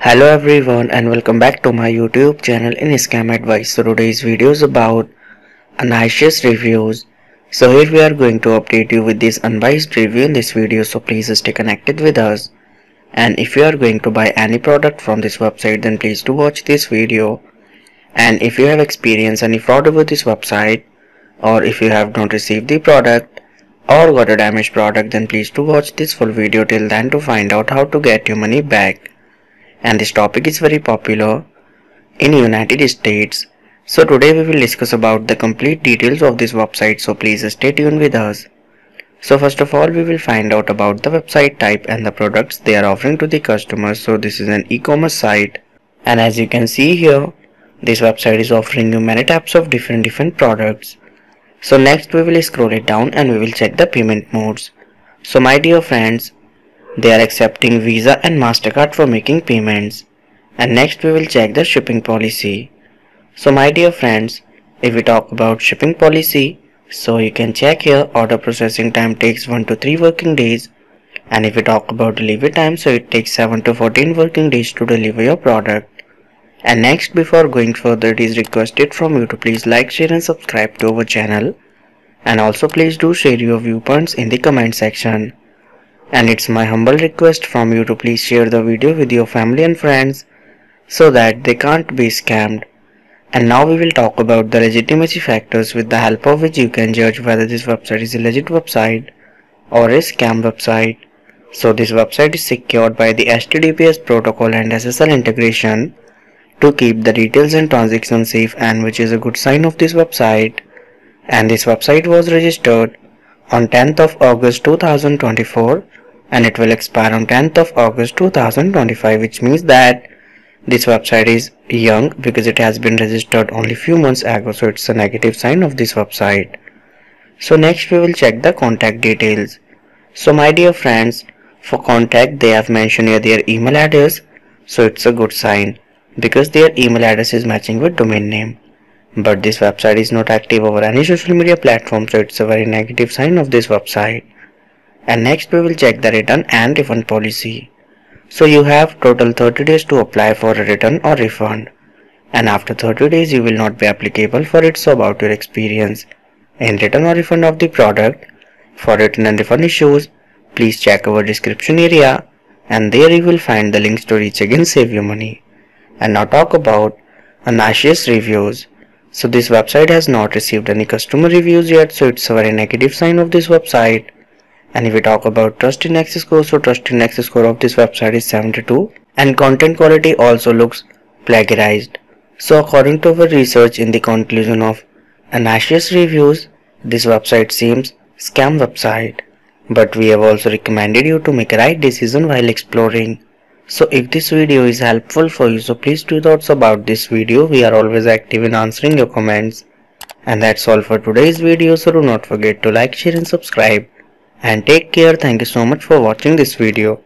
Hello everyone and welcome back to my YouTube channel in Scam Advice. So today's video is about Anaaceous reviews. So here we are going to update you with this unbiased review in this video. So please stay connected with us. And if you are going to buy any product from this website, then please do watch this video. And if you have experienced any fraud with this website, or if you have not received the product or got a damaged product, then please do watch this full video till then to find out how to get your money back. And this topic is very popular in United States. So today we will discuss about the complete details of this website, so please stay tuned with us. So first of all, we will find out about the website type and the products they are offering to the customers. So this is an e-commerce site, and as you can see here, this website is offering you many types of different products. So next we will scroll it down and we will check the payment modes. So my dear friends, they are accepting Visa and MasterCard for making payments. And next we will check the shipping policy. So my dear friends, if we talk about shipping policy, so you can check here, order processing time takes 1 to 3 working days. And if we talk about delivery time, so it takes 7 to 14 working days to deliver your product. And next, before going further, it is requested from you to please like, share and subscribe to our channel. And also please do share your viewpoints in the comment section. And it's my humble request from you to please share the video with your family and friends so that they can't be scammed. And now we will talk about the legitimacy factors with the help of which you can judge whether this website is a legit website or a scam website. So this website is secured by the HTTPS protocol and SSL integration to keep the details and transactions safe, and which is a good sign of this website. And this website was registered on 10th of August 2024 and it will expire on 10th of August 2025, which means that this website is young because it has been registered only few months ago, so it's a negative sign of this website. So next we will check the contact details. So my dear friends, for contact they have mentioned here their email address, so it's a good sign because their email address is matching with domain name. But this website is not active over any social media platform, so it's a very negative sign of this website. And next we will check the return and refund policy. So you have total 30 days to apply for a return or refund. And after 30 days you will not be applicable for it, so about your experience in return or refund of the product. For return and refund issues, please check our description area and there you will find the links to reach again save your money. And now talk about Anaaceous reviews. So this website has not received any customer reviews yet, so it's a very negative sign of this website. And if we talk about Trust Index score, so Trust Index score of this website is 72 and content quality also looks plagiarized. So according to our research, in the conclusion of Anaaceous reviews, this website seems scam website. But we have also recommended you to make a right decision while exploring. So if this video is helpful for you, so please do thoughts about this video. We are always active in answering your comments. And that's all for today's video. So do not forget to like, share and subscribe. And take care. Thank you so much for watching this video.